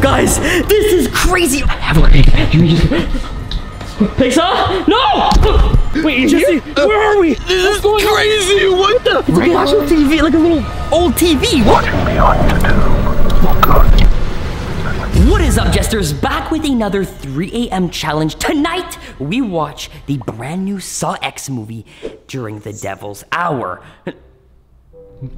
Guys, this is crazy. I have a Jigsaw? No! Wait, Jesse, where are we? This is crazy. On? What the? We're watching TV, like a little old TV. What? What is up, Jesters? Back with another 3 AM challenge. Tonight, we watch the brand new Saw X movie during the Devil's Hour. Did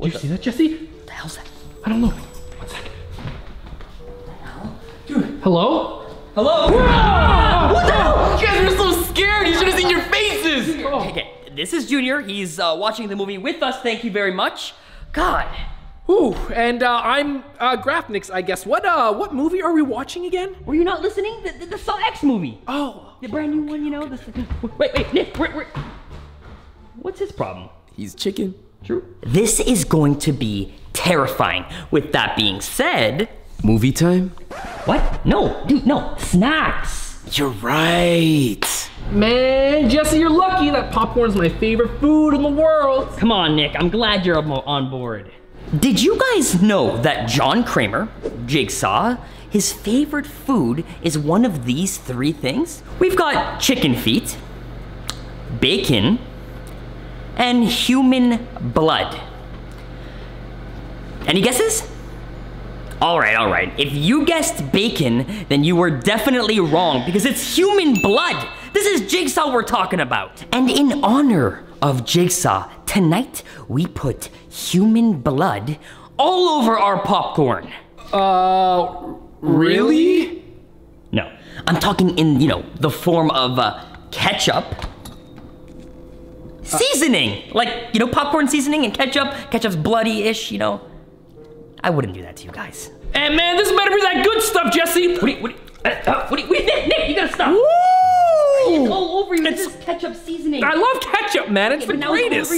you see that, Jesse? What the hell's that? I don't know. 1 second. What the hell? Dude. Hello? Hello? Ah! What the hell? You guys were so scared. You should have seen your faces. Oh. Okay, this is Junior. He's watching the movie with us. Thank you very much. God. Ooh, and I'm GraphNix, I guess. What movie are we watching again? Were you not listening? The Saw X movie. Oh. The brand new one, you know. Wait, Nick. What's his problem? He's chicken. True. This is going to be terrifying. With that being said, movie time? What? No, dude, no. Snacks. You're right. Man, Jesse, you're lucky. That popcorn's my favorite food in the world. Come on, Nick. I'm glad you're on board. Did you guys know that John Kramer, Jigsaw, his favorite food is one of these 3 things? We've got chicken feet, bacon, and human blood. Any guesses? All right. If you guessed bacon, then you were definitely wrong because it's human blood. This is Jigsaw we're talking about. And in honor of Jigsaw, tonight we put human blood all over our popcorn. Really? No, I'm talking in, you know, the form of ketchup. Seasoning, like, you know, popcorn seasoning and ketchup. Ketchup's bloody-ish, you know. I wouldn't do that to you guys. Hey, man, this better be that good stuff, Jesse. What do you, Nick, you gotta stop. Woo! It's all over you. It's this ketchup seasoning. I love ketchup, man. It's the greatest.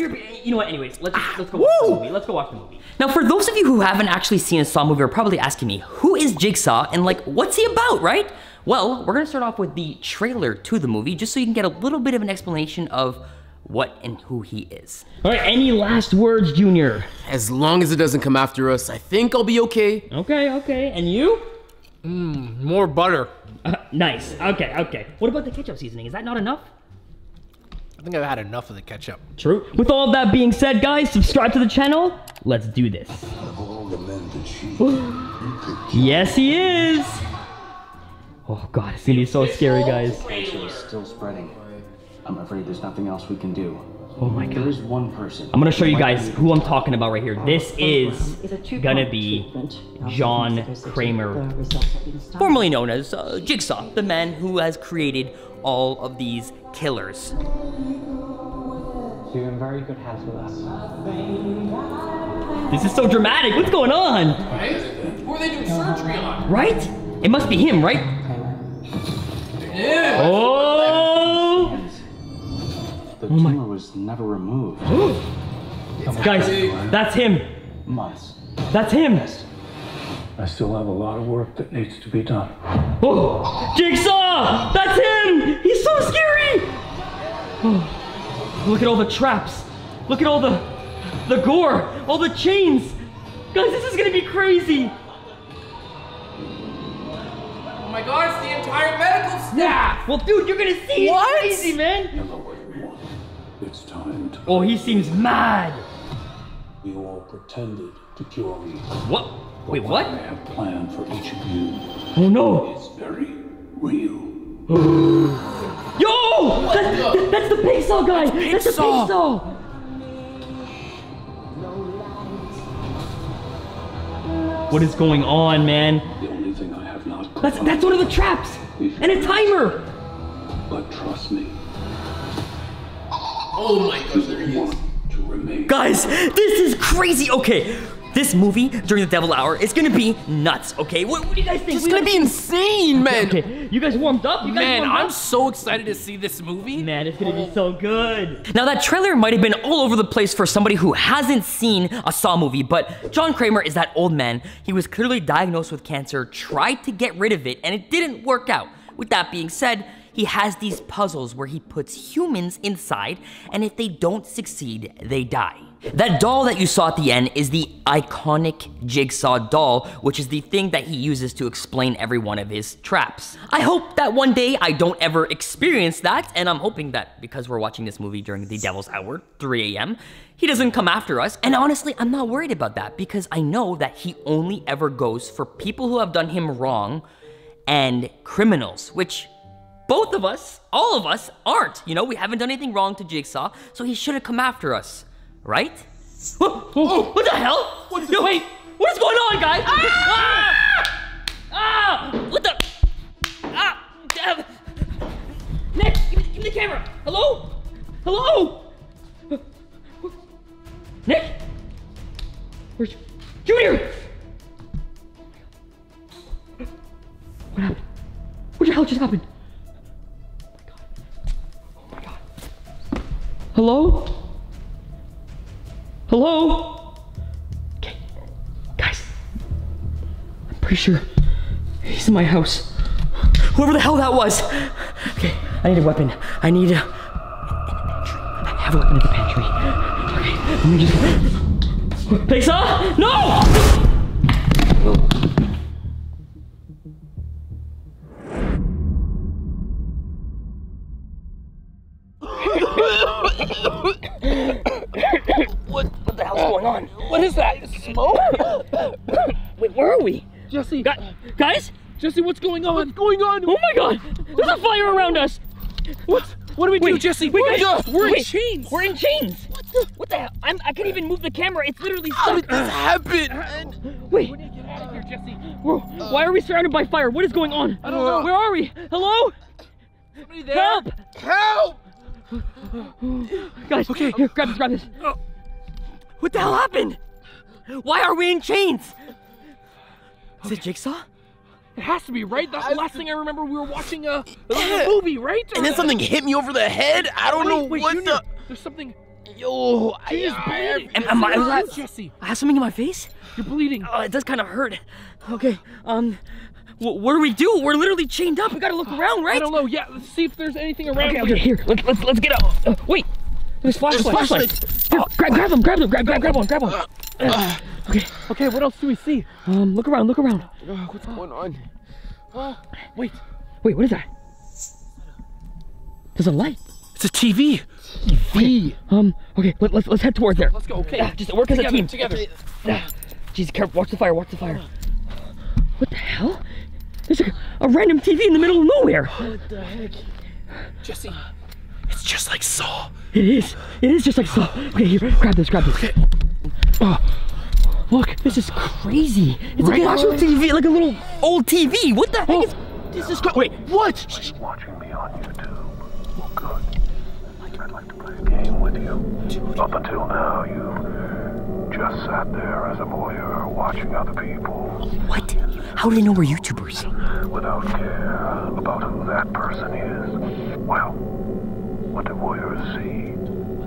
You know what? Anyways, let's go watch the movie. Let's go watch the movie. Now, for those of you who haven't actually seen a Saw movie, you're probably asking me, who is Jigsaw and like, what's he about, right? Well, we're gonna start off with the trailer to the movie, just so you can get a little bit of an explanation of what and who he is. All right, any last words, Junior? As long as it doesn't come after us, I think I'll be okay. Okay, and you? More butter. Nice, okay. What about the ketchup seasoning? Is that not enough? I think I've had enough of the ketchup. True. With all that being said, guys, subscribe to the channel. Let's do this. Of all the men that she yes, he is. Oh, God, it's gonna be so scary, guys. Cancer is still spreading. I'm afraid there's nothing else we can do. Oh my God. There is one person. I'm gonna show you guys who I'm talking about right here. This is gonna be John Kramer, formerly known as Jigsaw, the man who has created all of these killers. You're in very good hands with us. This is so dramatic. What's going on? Right? Who are they doing surgery on? Right? It must be him, right? Yeah. Oh! The tumor was never removed. Guys, that's him. Months. That's him. I still have a lot of work that needs to be done. Oh, Jigsaw! That's him! He's so scary! Oh, look at all the traps. Look at all the gore, all the chains. Guys, this is gonna be crazy. Oh my God, it's the entire medical staff! Yeah. Well, dude, you're gonna see it's crazy, man. It's time to... Oh, he seems mad. You all pretended to cure me. What? Wait, what? I have planned for each of you. Oh no! It's very real. Yo! That's the pig saw guy. That's the pig saw. What is going on, man? The only thing I have not. That's one of the traps and a timer. But trust me. Oh my God, there he is. Guys, this is crazy. Okay, this movie during the Devil Hour is gonna be nuts. Okay, what do you guys think? It's gonna be insane, man. Okay. You guys warmed up? Man, I'm so excited to see this movie. Man, it's gonna be so good. Now that trailer might have been all over the place for somebody who hasn't seen a Saw movie, but John Kramer is that old man. He was clearly diagnosed with cancer, tried to get rid of it, and it didn't work out. With that being said, he has these puzzles where he puts humans inside, and if they don't succeed, they die. That doll that you saw at the end is the iconic Jigsaw doll, which is the thing that he uses to explain every one of his traps. I hope that one day I don't ever experience that, and I'm hoping that because we're watching this movie during the Devil's Hour, 3 a.m., he doesn't come after us. And honestly, I'm not worried about that because I know that he only ever goes for people who have done him wrong and criminals, which both of us, all of us, aren't. You know, we haven't done anything wrong to Jigsaw, so he shouldn't come after us. Right? Oh, what the hell? Yo, wait, what is going on, guys? Ah! Ah! What the? Ah! Nick, give me the camera. Hello? Hello? Nick? Where's Junior? What happened? What the hell just happened? Oh my god. Hello? Hello? Okay, guys, I'm pretty sure he's in my house. Whoever the hell that was. Okay, I need a weapon. I need a, in the pantry. I have a weapon in the pantry. Okay, let me just, Jigsaw? No! What is that? Smoke? Wait, where are we? Jesse. Guys? Jesse, what's going on? What's going on? Oh my god! There's a fire around us! What do we do, Jesse? We're in chains! We're in chains! What the hell? I can't even move the camera. It's literally stuck. How did this happen? Wait. We need to get out of here, Jesse. Why are we surrounded by fire? What is going on? I don't know. Where are we? Hello? Somebody there? Help! Help! Guys, okay. Here, grab this. What the hell happened? Why are we in chains? Is it Jigsaw? It has to be, right? That's the last thing I remember. We were watching a movie, right? And then something hit me over the head. I don't know what the... There's something... Yo, I have something in my face? You're bleeding. Oh, it does kind of hurt. Okay, what do we do? We're literally chained up. We gotta look around, right? I don't know. Yeah, let's see if there's anything around. Okay, here. Let's get up. Wait. There's flashlights. Here, grab them. Okay, what else do we see? Look around. What's going on? Wait, what is that? There's a light. It's a TV. TV. Okay, let's head towards there. Let's go, okay. Just work together, as a team. Together. Jeez, careful, watch the fire. What the hell? There's a random TV in the middle of nowhere. What the heck? Jesse. It's just like Saw. It is just like Saw. Okay, here, grab this. Okay. Oh, look, this is crazy. It's like an actual TV, like a little old TV. What the heck is this? Wait, what? Shh. Watching me on YouTube. Well, good. I'd like to play a game with you. Up until now, you just sat there as a voyeur watching other people. What? How do they know we're YouTubers? Without care about who that person is. Well, what do warriors see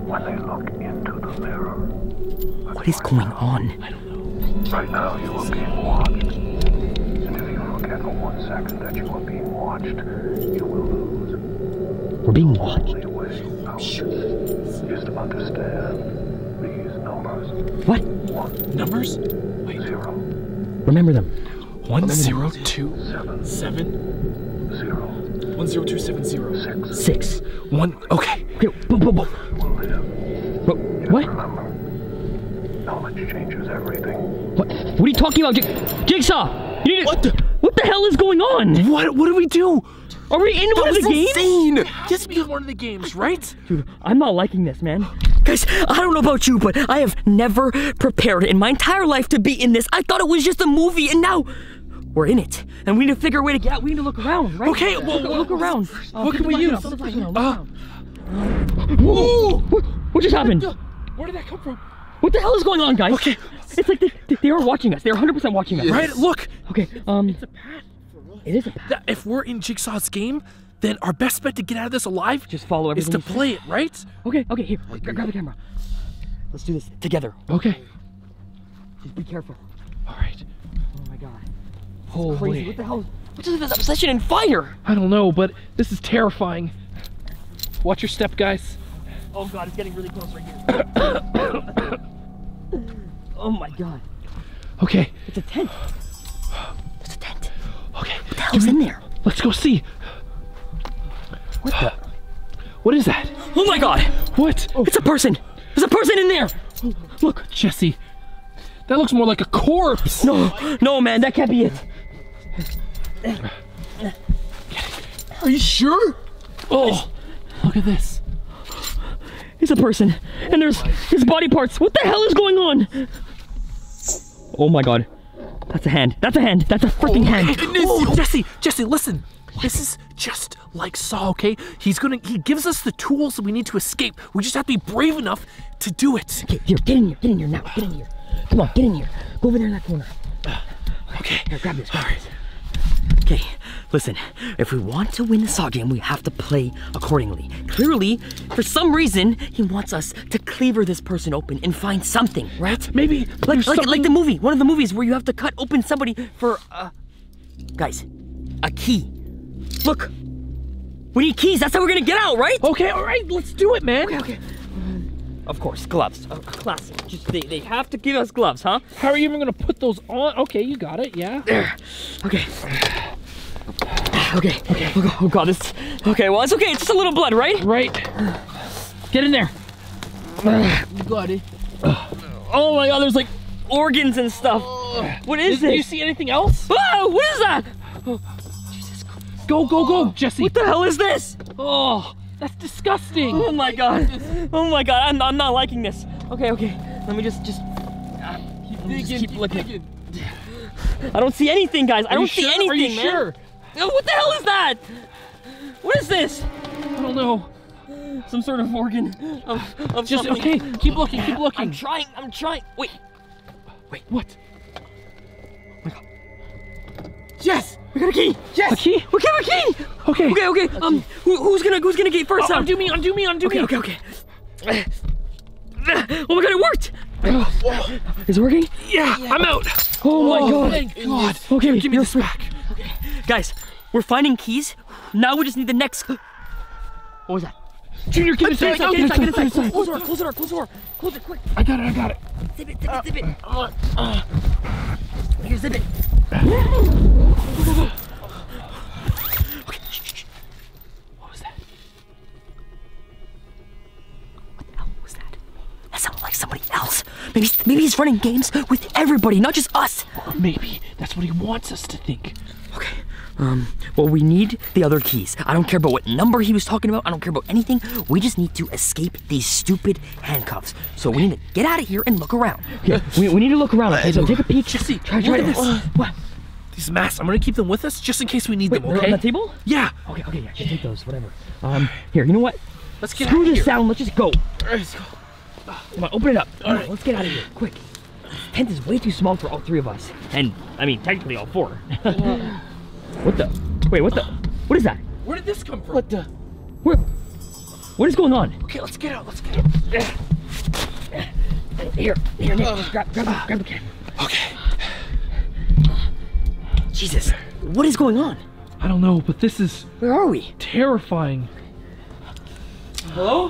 when they look into the mirror? What is going on? I don't know. Right now you are being watched. And if you forget for 1 second that you are being watched, you will lose. We're being watched? The only way out is to understand these numbers. What? 1. Numbers? Wait. 0. Remember them. 1 0 2 7 7 0. 1 0 2 7 0 6 6. 1. Okay. Boom. What? Knowledge changes everything. What are you talking about, Jigsaw? You need to, what the hell is going on? What do we do? Are we in one of the games? Insane. It has to be in one of the games, right? Dude, I'm not liking this, man. Guys, I don't know about you, but I have never prepared in my entire life to be in this. I thought it was just a movie, and now we're in it, and we need to figure a way to get out. We need to look around, right? Okay, well, look around. What can we use? Whoa! What just happened? Where did that come from? What the hell is going on, guys? Okay. It's like they are watching us. They're 100% watching us. Yes. Right? Look. Okay, it's a path. It is a path. If we're in Jigsaw's game, then our best bet to get out of this alive just follow is to play it, right? Okay, here. Grab the camera. Let's do this together. Okay. Just be careful. All right. Oh, my God. Holy. Crazy. What the hell? What's with this obsession in fire? I don't know, but this is terrifying. Watch your step, guys. Oh god, it's getting really close right here. Oh my god. Okay. It's a tent. It's a tent. Okay. What the hell's in there? Let's go see. What the? What is that? Oh my god. What? Oh. It's a person. There's a person in there. Look, Jesse. That looks more like a corpse. No, no, man, that can't be it. Get it. Are you sure? Oh, look at this. He's a person, and there's his body parts. What the hell is going on? Oh my god, that's a hand. That's a hand. That's a freaking hand. Goodness. Oh, Jesse, Jesse, listen. This is just like Saw, okay? He gives us the tools that we need to escape. We just have to be brave enough to do it. Okay, here, get in here now, get in here. Come on, get in here. Go over there in that corner. Okay. Here, grab this. All right. Okay, listen. If we want to win the Saw game, we have to play accordingly. Clearly, for some reason, he wants us to cleaver this person open and find something, right? Maybe like the movie, one of the movies where you have to cut open somebody for, guys, a key. Look, we need keys. That's how we're gonna get out, right? Okay, all right, let's do it, man. Okay, okay. Of course, gloves. Classic. Just they have to give us gloves, huh? How are you even gonna put those on? Okay, you got it. Yeah. There. Okay. Okay. Okay. Oh god, this. Okay. Well, it's okay. It's just a little blood, right? Right. Get in there. You got it. Oh my god, there's like organs and stuff. What is it? Do you see anything else? Whoa! What is that? Oh. Go, go, go, Jesse. What the hell is this? Oh, that's disgusting. Oh my god. Oh my god, I'm not liking this. Okay, okay. Let me just keep looking. I don't see anything, guys. I don't see anything, man. Are you sure? What the hell is that? What is this? I don't know. Some sort of organ of just, something. Okay, keep looking, keep looking. I'm trying. Wait. Wait, what? Oh my god. Yes! We got a key! Yes! A key? We got a key! Okay. Okay, okay. Who's gonna get first out? Undo me. Okay, okay, okay. Oh my god, it worked! Oh. Is it working? Yeah, yeah, I'm out! Oh my god. Thank god. Okay, here, give me this back. Okay. Guys, we're finding keys. Now we just need the next. What was that? Junior, give me the inside. Close the door. Close it quick. I got it. Zip it. Here, zip it. Go. Okay, shh. What was that? What the hell was that? That sounded like somebody else. Maybe he's running games with everybody, not just us. Or maybe that's what he wants us to think. Okay. Well, we need the other keys. I don't care about what number he was talking about. I don't care about anything. We just need to escape these stupid handcuffs. So we need to get out of here and look around. Yeah, we need to look around. Okay, so take a peek. Jesse, try this. What? These masks, I'm gonna keep them with us just in case we need them, okay? They're on the table? Yeah. Okay, yeah, just take those, whatever. Here, you know what? Let's get out of here. Screw this sound, let's just go. Let's go. Come on, open it up. All right, let's get out of here, quick. This tent is way too small for all three of us. And, I mean, technically all four. What is that? Where did this come from? What is going on? Okay, let's get out, Here, Nick, just grab the can. Okay. Jesus, what is going on? I don't know, but this is... Where are we? Terrifying. Hello?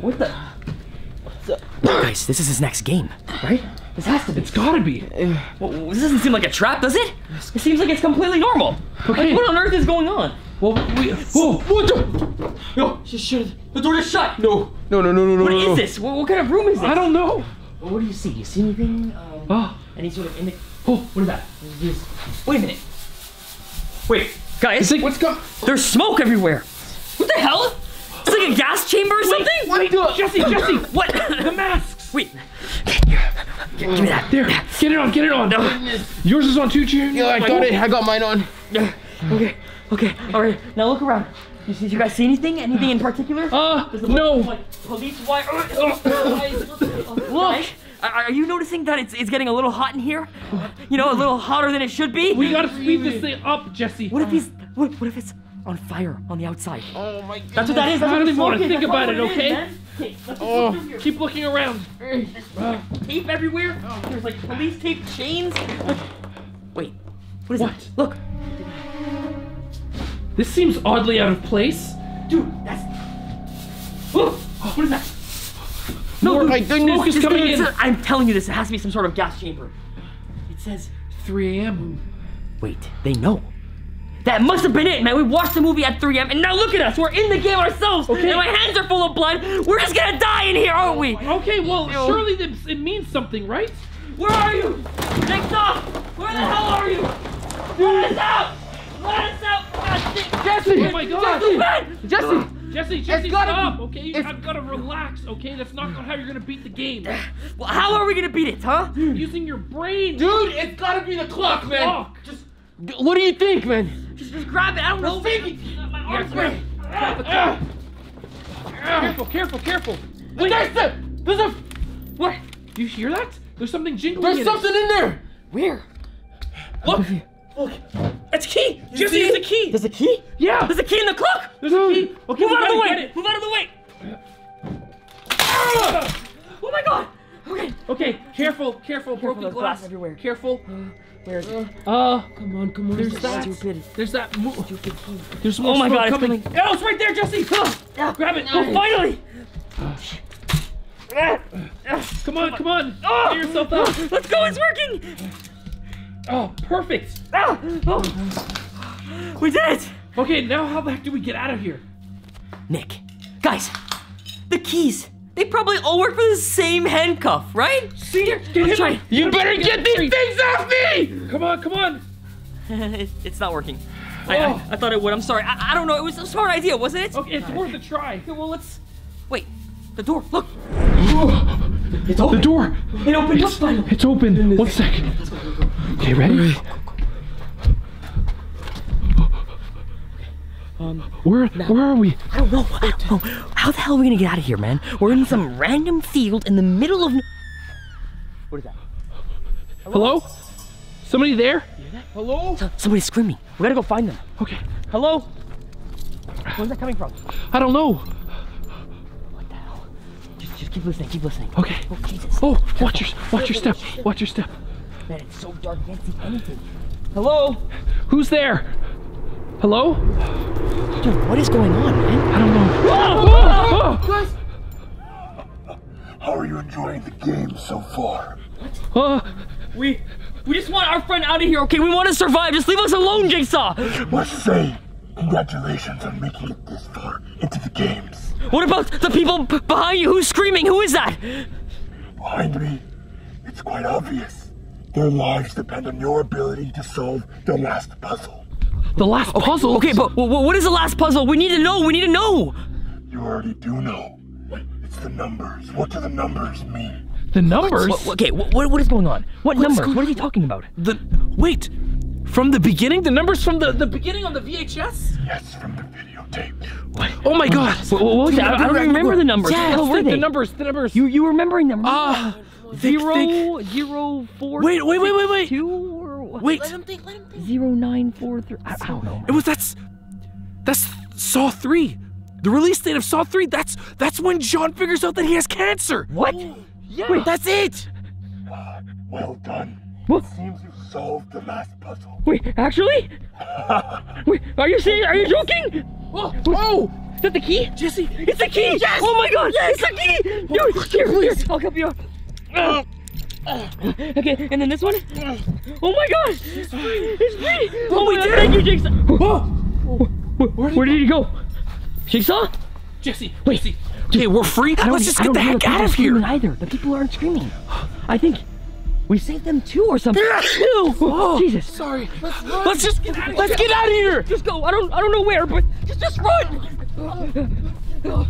What's up? Guys, this is his next game, right? This has to be. It's gotta be. Well, this doesn't seem like a trap, does it? It seems like it's completely normal. Okay. Like, what on earth is going on? Well, what the? No, just shut it. The door just shut. No. What is this? What kind of room is this? I don't know. Well, what do you see? Do you see anything? Any sort of image? Oh, what is that? Wait a minute. Wait, guys. What's going? There's smoke everywhere. What the hell? It's like a gas chamber or something? Wait, Jesse. What? The masks. Wait. Give me that. There. Get it on. No. Yours is on too, Junior. Yeah, I got mine on. Okay. All right. Now look around. You guys see anything? Anything in particular? No. Like, police wire. Look. Are you noticing that it's getting a little hot in here? You know, a little hotter than it should be? We gotta speed this thing up, Jesse. What if it's on fire on the outside? Oh my god. That's what that is. I don't even want to think about it, okay? Keep looking around. There's tape everywhere. There's like police tape, chains. Wait, what is that? Look! This seems oddly out of place. Dude, that's... Look! What is that? No, dude, my goodness, smoke is coming in! I'm telling you this, it has to be some sort of gas chamber. It says 3 a.m. Wait, they know. That must have been it, man. We watched the movie at 3 a.m. and now look at us. We're in the game ourselves. Okay. And my hands are full of blood. We're just gonna die in here, aren't we? Okay, well, surely it means something, right? Where are you? Jigsaw! Where the hell are you? Let us out! Let us out! God, Jesse! Oh my God! Jesse! Jesse, stop! Okay, I've got to relax. Okay, that's not how you're gonna beat the game. Well, how are we gonna beat it, huh? Dude. Using your brain. Dude, it's gotta be the clock, man. Just, what do you think, man? Just grab it. I don't know. My arms are. Careful, careful, careful. Wait. There's a. What? Do you hear that? There's something jingling. There's something in there. Where? Look. Look. It's a key. Jesse, there's a key. There's a key? Yeah. There's a key in the clock. There's a key. Okay, move out of the way. Move out of the way. Oh my God. Okay. Okay. Careful, careful. Broken glass everywhere. Careful. Where is it? Come on. There's that. Stupid key. There's more. Oh my God, it's coming. Oh, it's right there, Jesse. Grab it. Oh, finally. Come on. Oh. Get yourself out. Oh. Let's go. It's working. Oh, perfect. Oh. We did it. Okay, now how the heck do we get out of here? Nick, guys, the keys. They probably all work for the same handcuff, right? See, you better get these things off me! Come on! It's not working. Oh. I thought it would. I'm sorry. I don't know. It was a smart idea, wasn't it? Okay, it's worth a try. Okay, well, let's wait. The door. Look. It's open. The door. It opened up finally. It's open. One second. Okay, ready? Where are we? I don't know. How the hell are we gonna get out of here, man? We're in some random field in the middle of... What is that? Hello? Somebody there? Hello? Somebody's screaming. We gotta go find them. Okay. Hello? Where's that coming from? I don't know. What the hell? Just keep listening. Okay. Oh, Jesus. Oh, watch your step. Man, it's so dark, you can't see anything. Hello? Who's there? Hello? Dude, what is going on, man? I don't know. Guys! How are you enjoying the game so far? What? We just want our friend out of here, okay? We want to survive. Just leave us alone, Jigsaw! I must say, congratulations on making it this far into the games. What about the people behind you? Who's screaming? Who is that? Behind me? It's quite obvious. Their lives depend on your ability to solve the last puzzle. The last puzzle? Okay, but what is the last puzzle? We need to know! You already do know. It's the numbers. What do the numbers mean? The numbers? What is going on? What numbers? What are you talking about? Wait! From the beginning? The numbers from the beginning on the VHS? Yes, from the videotape. What? Oh my God! What was that? I don't remember the numbers. Yeah, how were they? The numbers. You remembering them? Zero, 4. Wait. 2. Wait. Let him think. 0943. I don't know. It was that's Saw 3. The release date of Saw 3. That's when John figures out that he has cancer. What? Oh, yeah. Wait, that's it. Well done. What? It seems you solved the last puzzle. Wait, actually? Wait, are you joking? Whoa! Is that the key? Jesse, it's the key. Yes! Oh my God! Yes, it's the key. Dude, here. I'll help you out. Okay, and then this one? Oh my God! It's me! Oh, we did it! Thank you, Jigsaw! Where did he go? Jigsaw? Jesse! Wait! Jesse. Okay, we're free? Let's just get the heck out of here! Either. The people aren't screaming. I think we saved them too or something. Oh, Jesus! Sorry! Let's just get out of here! Let's get out of here! Just go! I don't know where, but just run!